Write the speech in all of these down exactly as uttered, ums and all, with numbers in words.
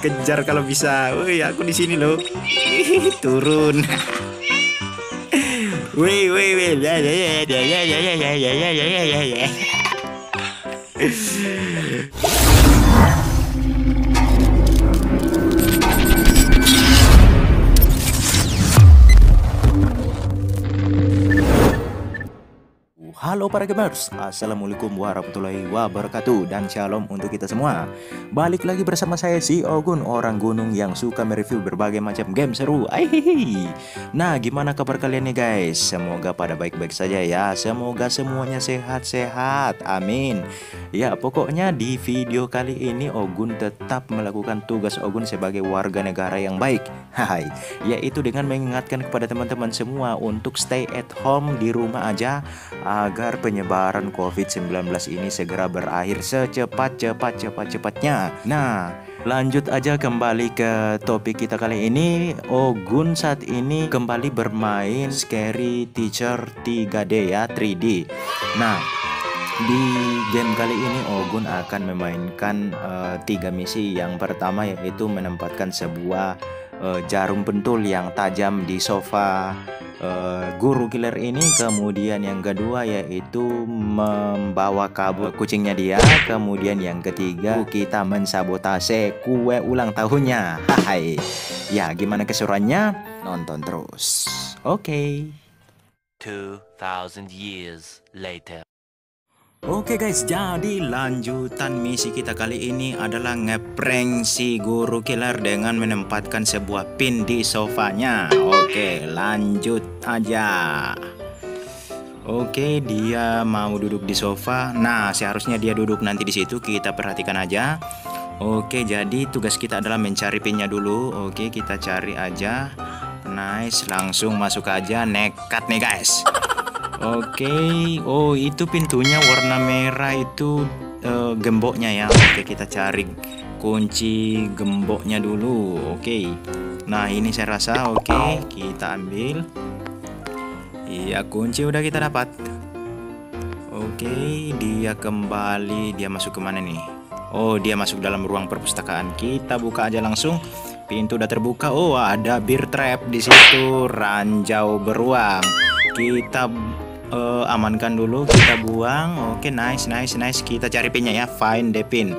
kejar kalau bisa. Woi, aku di sini loh. Turun. Woi, woi, woi. Ya, ya, ya, ya, ya, ya, ya, ya, ya, ya, ya. Halo para gamers, assalamualaikum warahmatullahi wabarakatuh dan shalom untuk kita semua. Balik lagi bersama saya si Ogun, orang gunung yang suka mereview berbagai macam game seru. Aihihi. Nah, gimana kabar kalian nih guys? Semoga pada baik-baik saja ya. Semoga semuanya sehat-sehat, amin. Ya, pokoknya di video kali ini Ogun tetap melakukan tugas Ogun sebagai warga negara yang baik. Hai, yaitu dengan mengingatkan kepada teman-teman semua untuk stay at home, di rumah aja, agar penyebaran COVID sembilan belas ini segera berakhir secepat-cepat-cepat-cepatnya. Nah, lanjut aja kembali ke topik kita kali ini. Ogun saat ini kembali bermain Scary Teacher tiga D ya, tiga D. Nah, di game kali ini Ogun akan memainkan uh, tiga misi. Yang pertama yaitu menempatkan sebuah uh, jarum pentul yang tajam di sofa Uh, guru killer ini. Kemudian yang kedua yaitu membawa kabur kucingnya dia. Kemudian yang ketiga kita mensabotase kue ulang tahunnya. Hai, ya gimana keseruannya? Nonton terus. Oke. two thousand years later. Oke guys, jadi lanjutan misi kita kali ini adalah ngeprank si guru killer dengan menempatkan sebuah pin di sofanya. Oke, lanjut aja. Oke, dia mau duduk di sofa. Nah, seharusnya dia duduk nanti di situ, kita perhatikan aja. Oke, jadi tugas kita adalah mencari pinnya dulu. Oke, kita cari aja. Nice, langsung masuk aja, nekat nih guys. Oke, okay. Oh itu pintunya warna merah itu uh, gemboknya ya. Oke, okay, kita cari kunci gemboknya dulu. Oke, okay. Nah ini saya rasa oke, okay. Kita ambil. Iya, kunci udah kita dapat. Oke, okay. Dia kembali, dia masuk kemana nih? Oh, dia masuk dalam ruang perpustakaan. Kita buka aja langsung. Pintu udah terbuka. Oh, ada beer trap di situ, ranjau beruang. Kita Uh, amankan dulu, kita buang. Oke, okay, nice, nice, nice. Kita cari pinnya ya. Find the pin.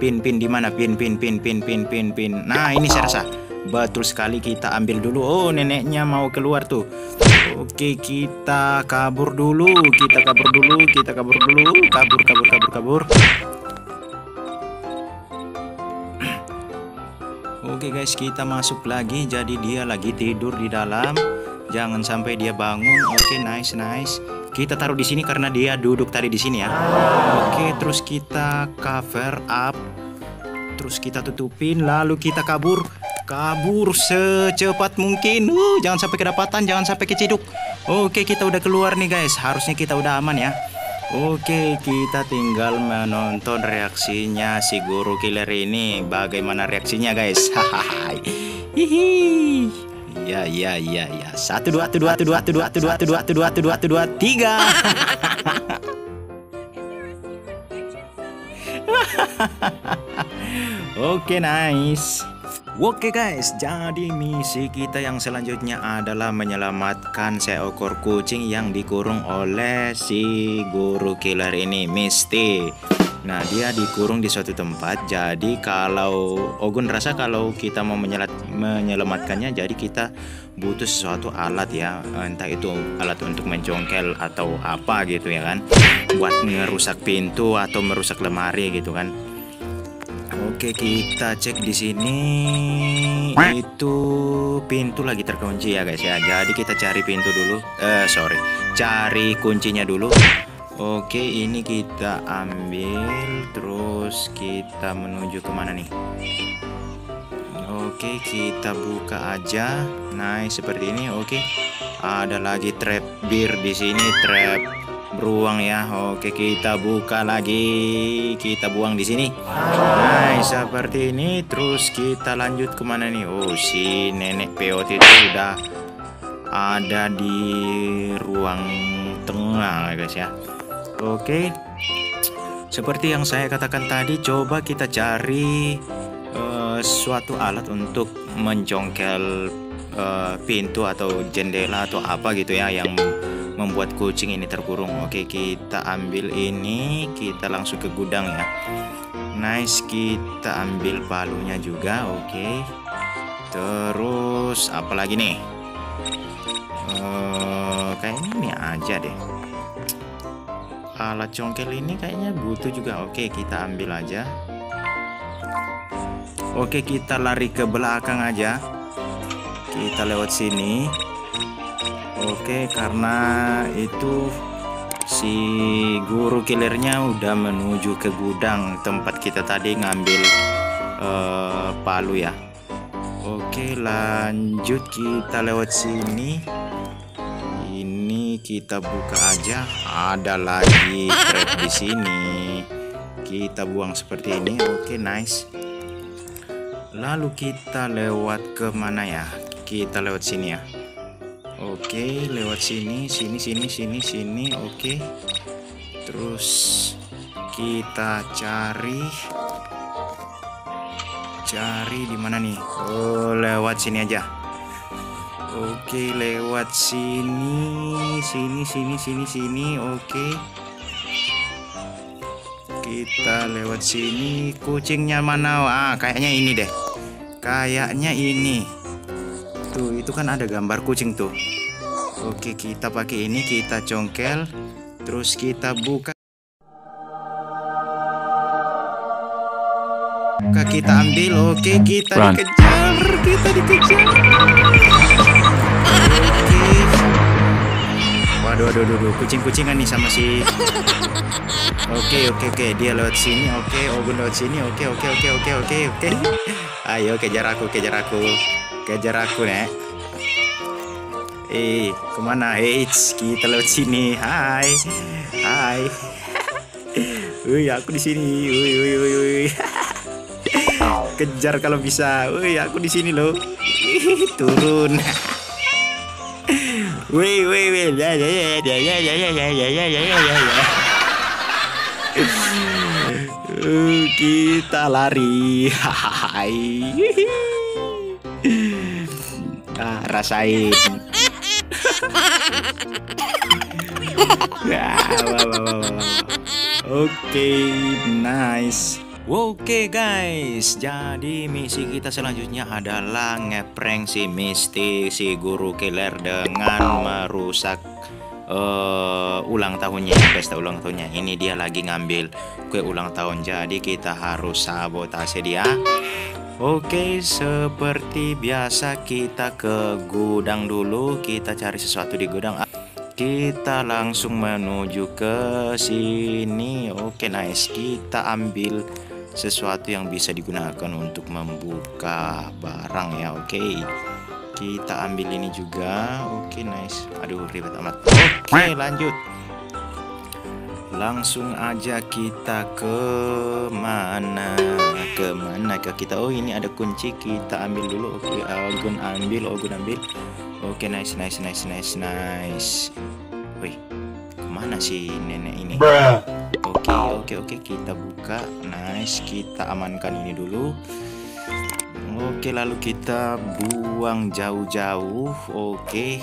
Pin, pin di mana? Pin, pin, pin, pin, pin, pin, pin. Nah, ini saya rasa betul sekali. Kita ambil dulu. Oh, neneknya mau keluar tuh. Oke, okay, kita kabur dulu. Kita kabur dulu. Kita kabur dulu. Kabur, kabur, kabur, kabur. Oke, okay, guys, kita masuk lagi. Jadi dia lagi tidur di dalam. Jangan sampai dia bangun. Oke, okay, nice, nice. Kita taruh di sini karena dia duduk tadi di sini ya. Oke, okay, terus kita cover up. Terus kita tutupin, lalu kita kabur. Kabur secepat mungkin. Uh, jangan sampai kedapatan, jangan sampai keciduk. Oke, okay, kita udah keluar nih guys. Harusnya kita udah aman ya. Oke, okay, kita tinggal menonton reaksinya si guru killer ini. Bagaimana reaksinya guys? Hahaha. Hihi. Ya ya ya ya. Satu dua dua dua dua dua dua dua dua dua tiga. Oke, nice. Oke guys, jadi misi kita yang selanjutnya adalah menyelamatkan seekor kucing yang dikurung oleh si guru killer ini, Misty. Nah, dia dikurung di suatu tempat. Jadi kalau Ogun rasa kalau kita mau menyelamatkannya, jadi kita butuh sesuatu alat ya. Entah itu alat untuk mencongkel atau apa gitu ya kan, buat merusak pintu atau merusak lemari gitu kan. Oke, kita cek di sini. Itu pintu lagi terkunci ya guys ya. Jadi kita cari pintu dulu. Eh sorry, cari kuncinya dulu. Oke, ini kita ambil. Terus kita menuju kemana nih? Oke, kita buka aja. Nah, seperti ini. Oke, ada lagi trap bir di sini, trap beruang ya. Oke, kita buka lagi. Kita buang di sini. Nah, seperti ini. Terus kita lanjut kemana nih? Oh, si nenek peot itu udah ada di ruang tengah guys ya. Oke, seperti yang saya katakan tadi, coba kita cari uh, suatu alat untuk menjongkel uh, pintu atau jendela atau apa gitu ya yang membuat kucing ini terkurung. Oke, kita ambil ini, kita langsung ke gudang ya. Nice, kita ambil palunya juga. Oke, terus apalagi nih? Uh, kayaknya ini aja deh. Alat jongkel ini kayaknya butuh juga. Oke, kita ambil aja. Oke, kita lari ke belakang aja. Kita lewat sini. Oke, karena itu si guru killernya udah menuju ke gudang tempat kita tadi ngambil uh, palu ya. Oke, lanjut kita lewat sini. Ini kita buka aja. Ada lagi trap di sini. Kita buang seperti ini. Oke, nice. Lalu kita lewat ke mana ya? Kita lewat sini ya. Oke, lewat sini, sini, sini, sini, sini. Oke. Terus kita cari, cari di mana nih? Oh, lewat sini aja. Oke, lewat sini, sini, sini, sini, sini. Oke. Kita lewat sini. Kucingnya mana? Ah, kayaknya ini deh. Kayaknya ini. Tuh, itu kan ada gambar kucing tuh. Oke, kita pakai ini, kita jongkel, terus kita buka. Buka, kita ambil. Oke, kita Run. dikejar, kita dikejar. Oke. Waduh, waduh, waduh, kucing-kucingan nih sama si. Oke, oke, oke, dia lewat sini. Oke, Ogun lewat sini. Oke, oke, oke, oke, oke, oke. Ayo kejar aku, kejar aku. Kejar aku nih. Eh, kemana? Eh, kita lewat sini. Hai, hai. Wih, aku di sini. Wih, wih, wih, wih. Kejar kalau bisa. Wih, aku di sini loh. Turun. Wih, wih, wih. Ya, ya, ya, ya, ya, ya, ya, ya, ya, ya. Kita lari. Hai. Ah, rasain. Wow, wow, wow, wow. Oke, nice. Oke guys, jadi misi kita selanjutnya adalah ngeprank si Misty, si guru killer, dengan merusak uh, ulang tahunnya, pesta ulang tahunnya. Ini dia lagi ngambil kue ulang tahun, jadi kita harus sabotase dia. Oke, seperti biasa kita ke gudang dulu, kita cari sesuatu di gudang. Kita langsung menuju ke sini. Oke, nice. Kita ambil sesuatu yang bisa digunakan untuk membuka barang ya. Oke, kita ambil ini juga. Oke, nice. Aduh, ribet amat. Oke, lanjut. Langsung aja kita ke mana, ke mana ke kita? Oh, ini ada kunci, kita ambil dulu. Oke, Ogun ambil, Ogun ambil. Oke, nice, nice, nice, nice, nice. Wih, kemana sih nenek ini? Oke, oke, oke, kita buka. Nice, kita amankan ini dulu. Oke, lalu kita buang jauh-jauh. Oke.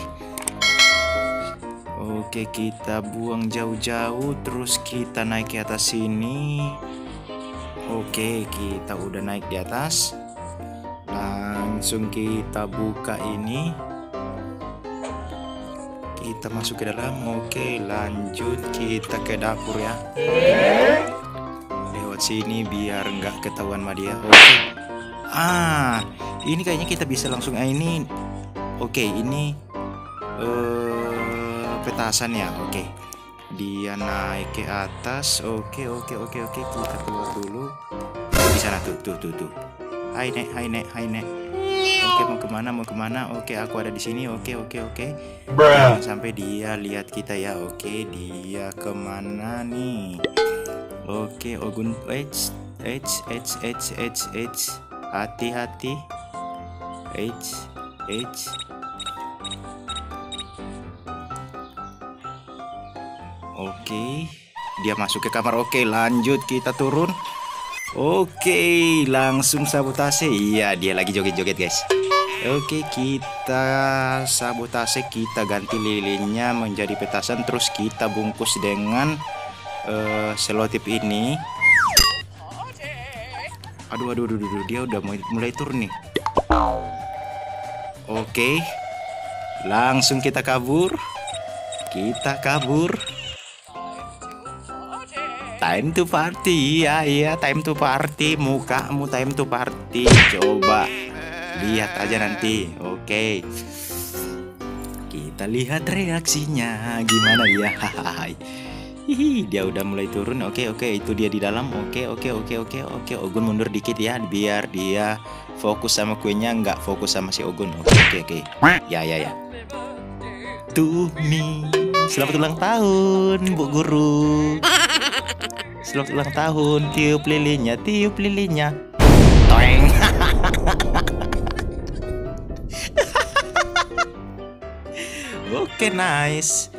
Oke, kita buang jauh-jauh, terus kita naik ke atas sini. Oke, kita udah naik di atas. Langsung kita buka ini. Kita masuk ke dalam. Oke, lanjut kita ke dapur ya. Lewat sini biar nggak ketahuan sama dia. Oke. Ah, ini kayaknya kita bisa langsung. Ah, ini. Oke, ini. Uh, petasan ya. Oke, dia naik ke atas. Oke, oke, oke, oke, kita keluar dulu. Di sana tuh, tuh, tuh, tuh. Hai nek, hai nek, hai nek. Oke, mau kemana, mau kemana? Oke, aku ada di sini. Oke, oke, oke. Jangan sampai dia lihat kita ya. Oke, dia kemana nih? Oke, Ogun, h, h, h, h, h, h, hati-hati, h, h. Oke, dia masuk ke kamar. Oke, lanjut kita turun. Oke, langsung sabotase. Iya, dia lagi joget-joget, guys. Oke, kita sabotase, kita ganti lilinnya menjadi petasan, terus kita bungkus dengan uh, selotip ini. Aduh, aduh, aduh, aduh, dia udah mulai turun nih. Oke, langsung kita kabur. Kita kabur. Time to party, ya, ya, time to party. Mukamu time to party. Coba lihat aja nanti. Oke, kita lihat reaksinya gimana ya. Hihi, dia udah mulai turun. Oke, oke, itu dia di dalam. Oke, oke, oke, oke, oke. Ogun mundur dikit ya, biar dia fokus sama kuenya, nggak fokus sama si Ogun. Oke, oke, oke. Ya, ya, ya. To me, selamat ulang tahun, Bu Guru. Selamat ulang tahun, tiup lilinnya, tiup lilinnya. Toeng. Oke, nice.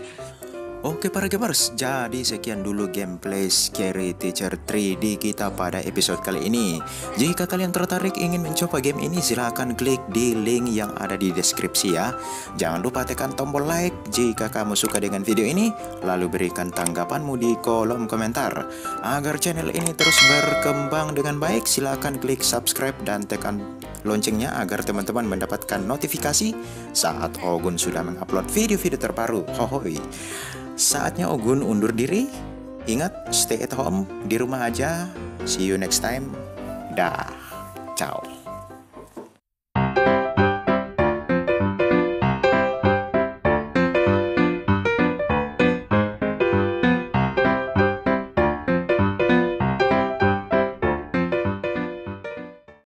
Oke para gamers, jadi sekian dulu gameplay Scary Teacher tiga D kita pada episode kali ini. Jika kalian tertarik ingin mencoba game ini, silahkan klik di link yang ada di deskripsi ya. Jangan lupa tekan tombol like jika kamu suka dengan video ini, lalu berikan tanggapanmu di kolom komentar. Agar channel ini terus berkembang dengan baik, silahkan klik subscribe dan tekan loncengnya agar teman-teman mendapatkan notifikasi saat Ogun sudah mengupload video-video terbaru. Hohoi. Saatnya Ogun undur diri. Ingat, stay at home, di rumah aja. See you next time. Dah. Ciao.